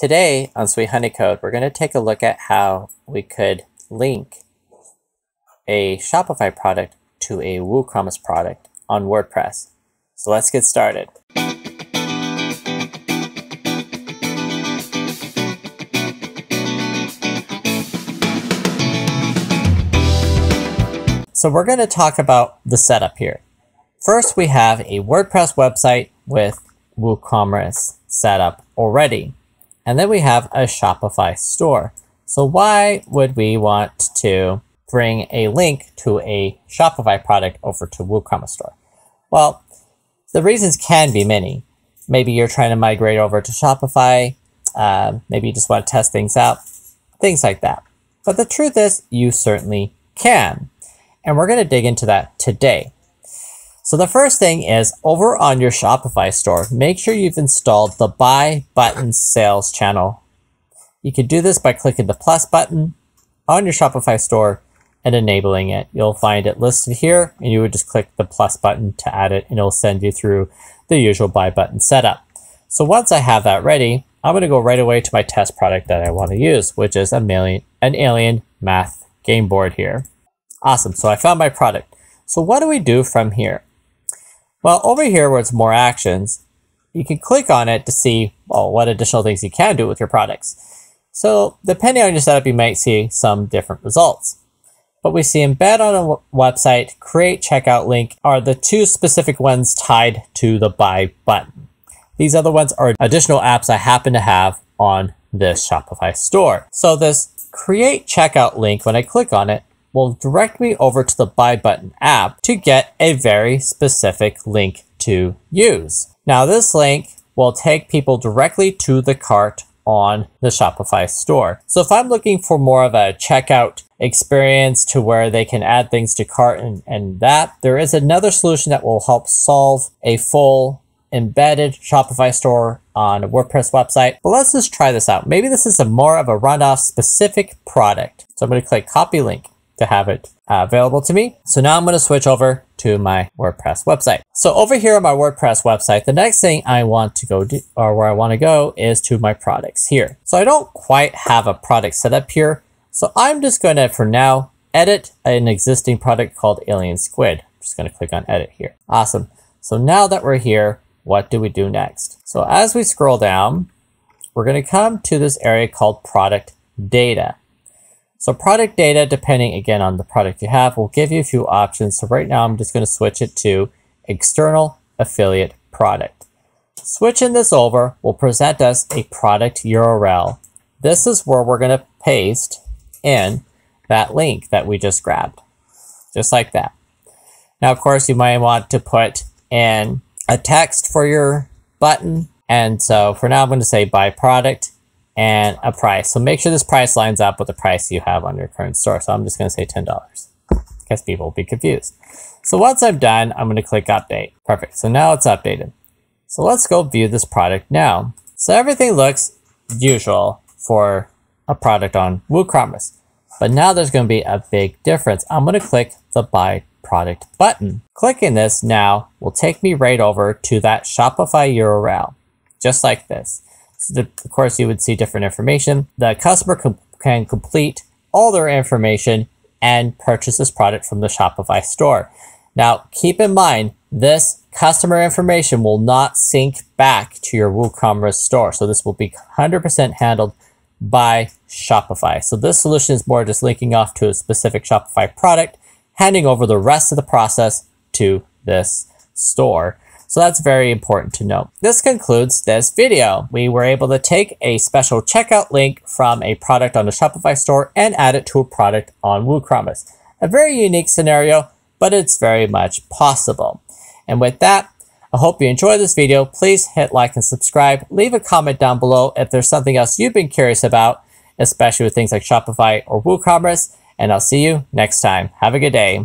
Today on Sweet Honeycode, we're going to take a look at how we could link a Shopify product to a WooCommerce product on WordPress. So let's get started. So we're going to talk about the setup here. First, we have a WordPress website with WooCommerce set up already. And then we have a Shopify store. So why would we want to bring a link to a Shopify product over to WooCommerce store? Well, the reasons can be many. Maybe you're trying to migrate over to Shopify. Maybe you just want to test things out, things like that. But the truth is you certainly can. And we're going to dig into that today. So the first thing is, over on your Shopify store, make sure you've installed the Buy Button Sales Channel. You can do this by clicking the plus button on your Shopify store and enabling it. You'll find it listed here, and you would just click the plus button to add it, and it'll send you through the usual buy button setup. So once I have that ready, I'm going to go right away to my test product that I want to use, which is an Alien math game board here. Awesome. So I found my product. So what do we do from here? Well, over here where it's more actions, you can click on it to see, well, what additional things you can do with your products. So depending on your setup, you might see some different results. But we see embed on a website, create checkout link are the two specific ones tied to the buy button. These other ones are additional apps I happen to have on this Shopify store. So this create checkout link, when I click on it, will direct me over to the Buy Button app to get a very specific link to use. Now this link will take people directly to the cart on the Shopify store. So if I'm looking for more of a checkout experience to where they can add things to cart and that, there is another solution that will help solve a full embedded Shopify store on a WordPress website. But let's just try this out. Maybe this is a more of a runoff specific product. So I'm going to click copy link to have it available to me. So now I'm going to switch over to my WordPress website. So over here on my WordPress website, the next thing I want to go do, or where I want to go, is to my products here. So I don't quite have a product set up here. So I'm just going to, for now, edit an existing product called Alien Squid. I'm just going to click on edit here. Awesome. So now that we're here, what do we do next? So as we scroll down, we're going to come to this area called product data. So product data, depending again on the product you have, will give you a few options. So right now I'm just going to switch it to external affiliate product. Switching this over will present us a product URL. This is where we're going to paste in that link that we just grabbed, just like that. Now, of course, you might want to put in a text for your button. And so for now, I'm going to say buy product and a price. So make sure this price lines up with the price you have on your current store. So I'm just going to say $10. Guess people will be confused. So once I'm done, I'm going to click update. Perfect. So now it's updated. So let's go view this product now. So everything looks usual for a product on WooCommerce, but now there's going to be a big difference. I'm going to click the buy product button. Clicking this now will take me right over to that Shopify URL, just like this. Of course, you would see different information. The customer can complete all their information and purchase this product from the Shopify store. Now, keep in mind, this customer information will not sync back to your WooCommerce store. So this will be 100% handled by Shopify. So this solution is more just linking off to a specific Shopify product, handing over the rest of the process to this store. So that's very important to know. This concludes this video. We were able to take a special checkout link from a product on the Shopify store and add it to a product on WooCommerce. A very unique scenario, but it's very much possible. And with that, I hope you enjoyed this video. Please hit like and subscribe. Leave a comment down below if there's something else you've been curious about, especially with things like Shopify or WooCommerce. And I'll see you next time. Have a good day.